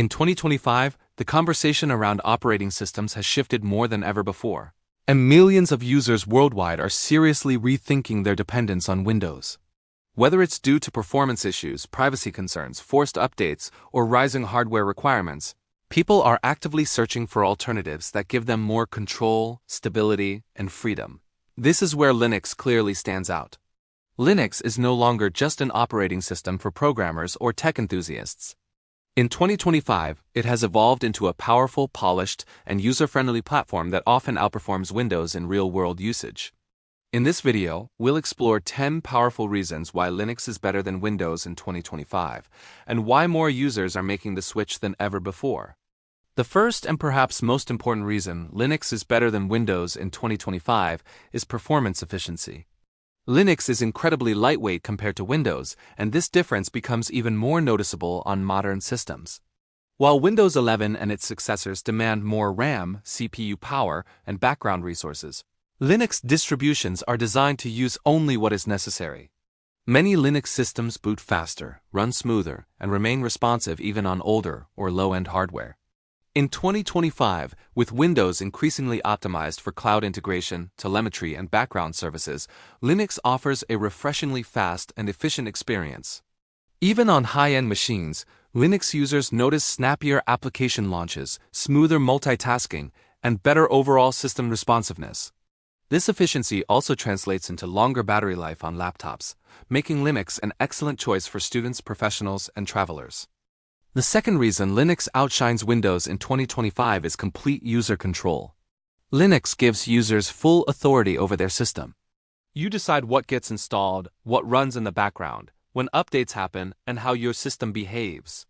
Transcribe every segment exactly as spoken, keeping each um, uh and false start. In twenty twenty-five, the conversation around operating systems has shifted more than ever before, and millions of users worldwide are seriously rethinking their dependence on Windows. Whether it's due to performance issues, privacy concerns, forced updates, or rising hardware requirements, people are actively searching for alternatives that give them more control, stability, and freedom. This is where Linux clearly stands out. Linux is no longer just an operating system for programmers or tech enthusiasts. In twenty twenty-five, it has evolved into a powerful, polished, and user-friendly platform that often outperforms Windows in real-world usage. In this video, we'll explore ten powerful reasons why Linux is better than Windows in twenty twenty-five, and why more users are making the switch than ever before. The first and perhaps most important reason Linux is better than Windows in twenty twenty-five is performance efficiency. Linux is incredibly lightweight compared to Windows, and this difference becomes even more noticeable on modern systems. While Windows eleven and its successors demand more RAM, C P U power, and background resources, Linux distributions are designed to use only what is necessary. Many Linux systems boot faster, run smoother, and remain responsive even on older or low-end hardware. In twenty twenty-five, with Windows increasingly optimized for cloud integration, telemetry, and background services, Linux offers a refreshingly fast and efficient experience. Even on high-end machines, Linux users notice snappier application launches, smoother multitasking, and better overall system responsiveness. This efficiency also translates into longer battery life on laptops, making Linux an excellent choice for students, professionals, and travelers. The second reason Linux outshines Windows in twenty twenty-five is complete user control. Linux gives users full authority over their system. You decide what gets installed, what runs in the background, when updates happen, and how your system behaves.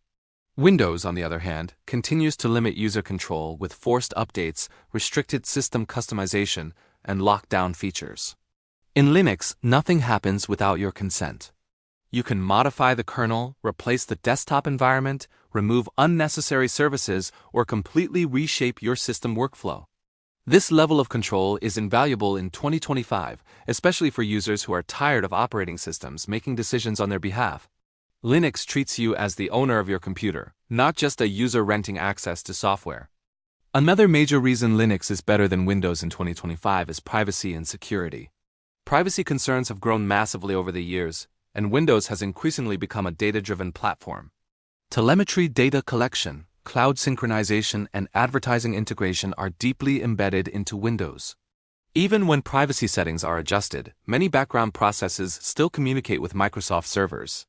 Windows, on the other hand, continues to limit user control with forced updates, restricted system customization, and lockdown features. In Linux, nothing happens without your consent. You can modify the kernel, replace the desktop environment, remove unnecessary services, or completely reshape your system workflow. This level of control is invaluable in twenty twenty-five, especially for users who are tired of operating systems making decisions on their behalf. Linux treats you as the owner of your computer, not just a user renting access to software. Another major reason Linux is better than Windows in twenty twenty-five is privacy and security. Privacy concerns have grown massively over the years, and Windows has increasingly become a data-driven platform. Telemetry data collection, cloud synchronization, and advertising integration are deeply embedded into Windows. Even when privacy settings are adjusted, many background processes still communicate with Microsoft servers.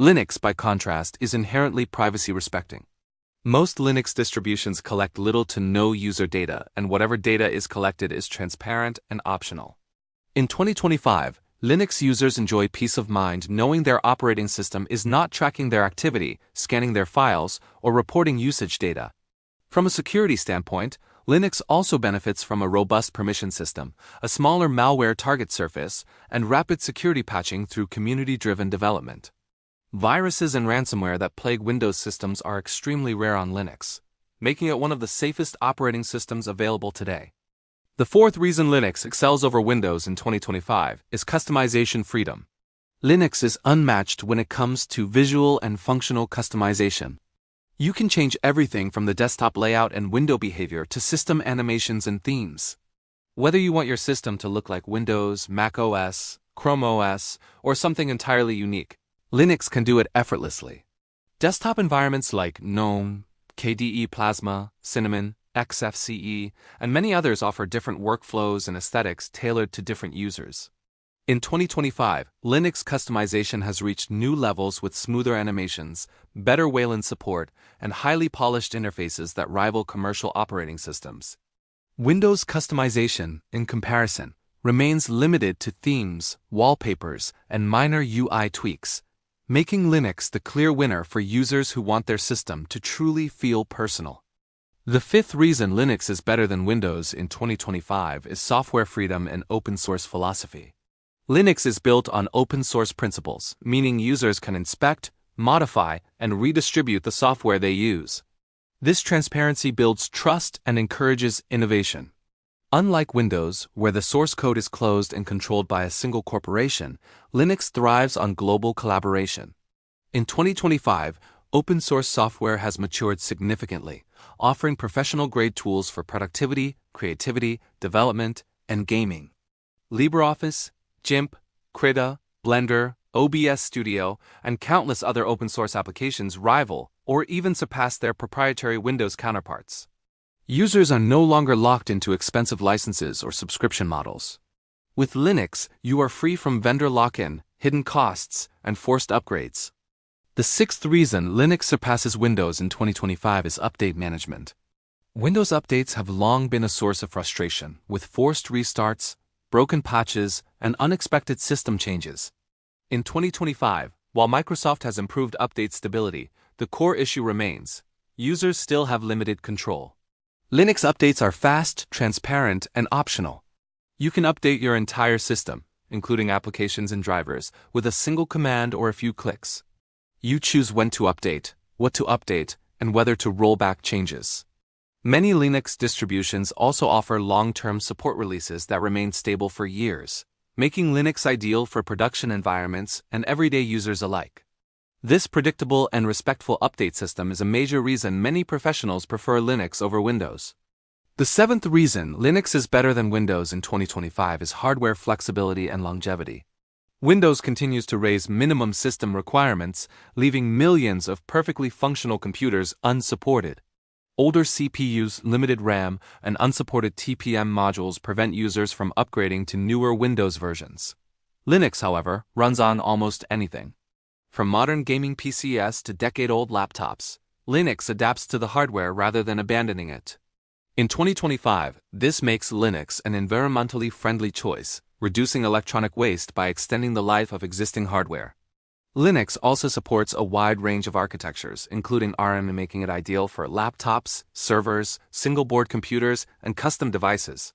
Linux, by contrast, is inherently privacy-respecting. Most Linux distributions collect little to no user data, and whatever data is collected is transparent and optional. In twenty twenty-five, Linux users enjoy peace of mind knowing their operating system is not tracking their activity, scanning their files, or reporting usage data. From a security standpoint, Linux also benefits from a robust permission system, a smaller malware target surface, and rapid security patching through community-driven development. Viruses and ransomware that plague Windows systems are extremely rare on Linux, making it one of the safest operating systems available today. The fourth reason Linux excels over Windows in twenty twenty-five is customization freedom. Linux is unmatched when it comes to visual and functional customization. You can change everything from the desktop layout and window behavior to system animations and themes. Whether you want your system to look like Windows, Mac O S, Chrome O S, or something entirely unique, Linux can do it effortlessly. Desktop environments like GNOME, K D E Plasma, Cinnamon, X F C E, and many others offer different workflows and aesthetics tailored to different users. In twenty twenty-five, Linux customization has reached new levels with smoother animations, better Wayland support, and highly polished interfaces that rival commercial operating systems. Windows customization, in comparison, remains limited to themes, wallpapers, and minor U I tweaks, making Linux the clear winner for users who want their system to truly feel personal. The fifth reason Linux is better than Windows in twenty twenty-five is software freedom and open-source philosophy. Linux is built on open-source principles, meaning users can inspect, modify, and redistribute the software they use. This transparency builds trust and encourages innovation. Unlike Windows, where the source code is closed and controlled by a single corporation, Linux thrives on global collaboration. In twenty twenty-five, Open source software has matured significantly, offering professional-grade tools for productivity, creativity, development, and gaming. LibreOffice, GIMP, Krita, Blender, O B S Studio, and countless other open-source applications rival or even surpass their proprietary Windows counterparts. Users are no longer locked into expensive licenses or subscription models. With Linux, you are free from vendor lock-in, hidden costs, and forced upgrades. The sixth reason Linux surpasses Windows in twenty twenty-five is update management. Windows updates have long been a source of frustration, with forced restarts, broken patches, and unexpected system changes. In twenty twenty-five, while Microsoft has improved update stability, the core issue remains. Users still have limited control. Linux updates are fast, transparent, and optional. You can update your entire system, including applications and drivers, with a single command or a few clicks. You choose when to update, what to update, and whether to roll back changes. Many Linux distributions also offer long-term support releases that remain stable for years, making Linux ideal for production environments and everyday users alike. This predictable and respectful update system is a major reason many professionals prefer Linux over Windows. The seventh reason Linux is better than Windows in twenty twenty-five is hardware flexibility and longevity. Windows continues to raise minimum system requirements, leaving millions of perfectly functional computers unsupported. Older C P Us, limited RAM, and unsupported T P M modules prevent users from upgrading to newer Windows versions. Linux, however, runs on almost anything. From modern gaming P Cs to decade-old laptops, Linux adapts to the hardware rather than abandoning it. In twenty twenty-five, this makes Linux an environmentally friendly choice, reducing electronic waste by extending the life of existing hardware. Linux also supports a wide range of architectures, including R M, making it ideal for laptops, servers, single-board computers, and custom devices.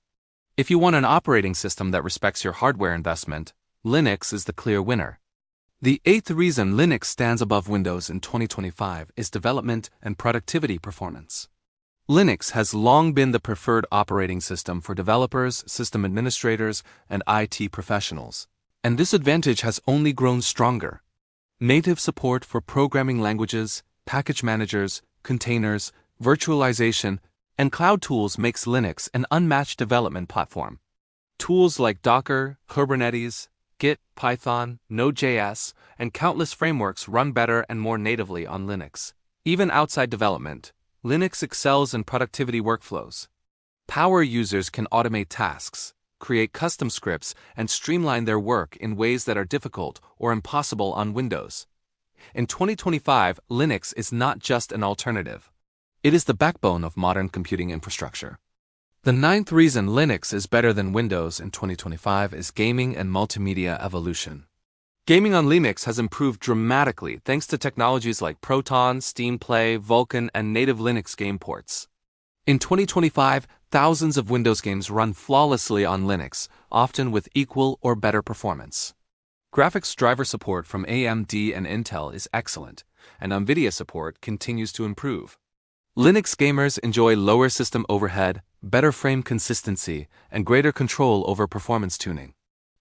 If you want an operating system that respects your hardware investment, Linux is the clear winner. The eighth reason Linux stands above Windows in twenty twenty-five is development and productivity performance. Linux has long been the preferred operating system for developers, system administrators, and I T professionals, and this advantage has only grown stronger. Native support for programming languages, package managers, containers, virtualization, and cloud tools makes Linux an unmatched development platform. Tools like Docker, Kubernetes, Git, Python, Node.js, and countless frameworks run better and more natively on Linux. Even outside development, Linux excels in productivity workflows. Power users can automate tasks, create custom scripts, and streamline their work in ways that are difficult or impossible on Windows. In twenty twenty-five, Linux is not just an alternative. It is the backbone of modern computing infrastructure. The ninth reason Linux is better than Windows in twenty twenty-five is gaming and multimedia evolution. Gaming on Linux has improved dramatically thanks to technologies like Proton, Steam Play, Vulkan, and native Linux game ports. In twenty twenty-five, thousands of Windows games run flawlessly on Linux, often with equal or better performance. Graphics driver support from A M D and Intel is excellent, and NVIDIA support continues to improve. Linux gamers enjoy lower system overhead, better frame consistency, and greater control over performance tuning.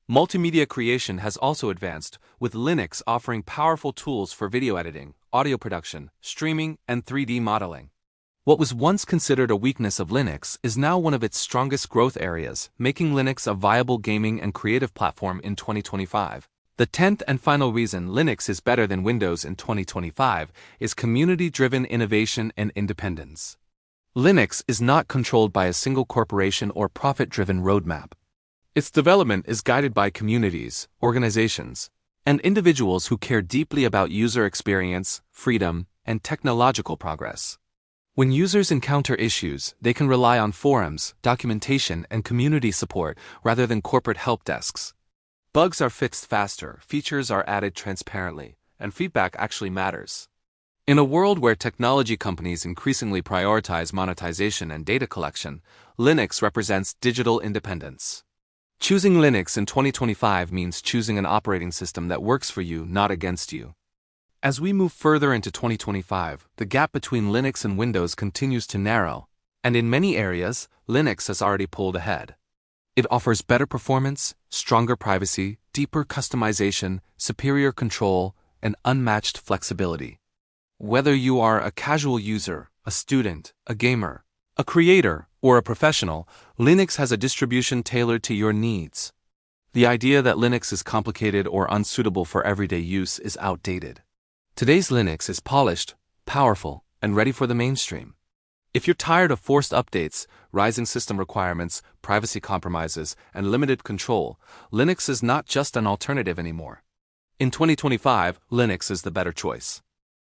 Multimedia creation has also advanced, with Linux offering powerful tools for video editing, audio production, streaming, and three D modeling. What was once considered a weakness of Linux is now one of its strongest growth areas, making Linux a viable gaming and creative platform in twenty twenty-five. The tenth and final reason Linux is better than Windows in twenty twenty-five is community-driven innovation and independence. Linux is not controlled by a single corporation or profit-driven roadmap. Its development is guided by communities, organizations, and individuals who care deeply about user experience, freedom, and technological progress. When users encounter issues, they can rely on forums, documentation, and community support rather than corporate help desks. Bugs are fixed faster, features are added transparently, and feedback actually matters. In a world where technology companies increasingly prioritize monetization and data collection, Linux represents digital independence. Choosing Linux in twenty twenty-five means choosing an operating system that works for you, not against you. As we move further into twenty twenty-five, the gap between Linux and Windows continues to narrow, and in many areas, Linux has already pulled ahead. It offers better performance, stronger privacy, deeper customization, superior control, and unmatched flexibility. Whether you are a casual user, a student, a gamer, a creator, or a professional, Linux has a distribution tailored to your needs. The idea that Linux is complicated or unsuitable for everyday use is outdated. Today's Linux is polished, powerful, and ready for the mainstream. If you're tired of forced updates, rising system requirements, privacy compromises, and limited control, Linux is not just an alternative anymore. In twenty twenty-five, Linux is the better choice.